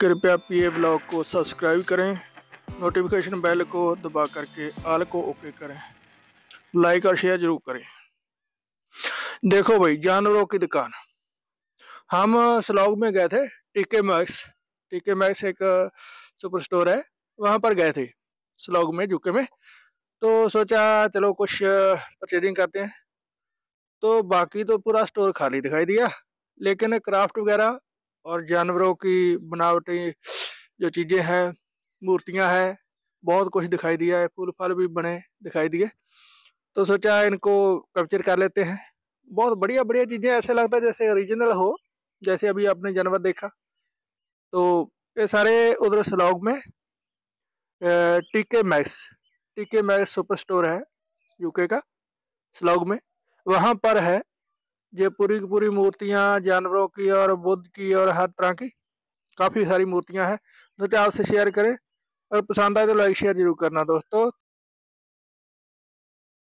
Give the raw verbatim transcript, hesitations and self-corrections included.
कृपया PA vlog को subscribe करें, नोटिफिकेशन बेल को दबा करके आल को ओके करें, लाइक और शेयर जरूर करें। देखो भाई, जानवरों की दुकान। हम स्लॉग में गए थे टीके मैक्स। टीके मैक्स एक सुपर स्टोर है, वहाँ पर गए थे स्लॉग में यूके में। तो सोचा चलो कुछ परचेजिंग करते हैं। तो बाकी तो पूरा स्टोर खाली दिखाई दिया, लेकिन क्राफ्ट वगैरह और जानवरों की बनावटी जो चीज़ें हैं, मूर्तियां हैं, बहुत कुछ दिखाई दिया है। फूल फल भी बने दिखाई दिए। तो सोचा इनको कैप्चर कर लेते हैं। बहुत बढ़िया बढ़िया चीज़ें, ऐसे लगता है जैसे ओरिजिनल हो। जैसे अभी आपने जानवर देखा, तो ये सारे उधर स्लॉग में TK Maxx TK Maxx super store है यूके का, स्लॉग में। वहाँ पर है ये पूरी की पूरी मूर्तियाँ जानवरों की और बुद्ध की और हर तरह की काफ़ी सारी मूर्तियाँ हैं। तो आपसे शेयर करें, और पसंद आए तो लाइक शेयर जरूर करना दोस्तों।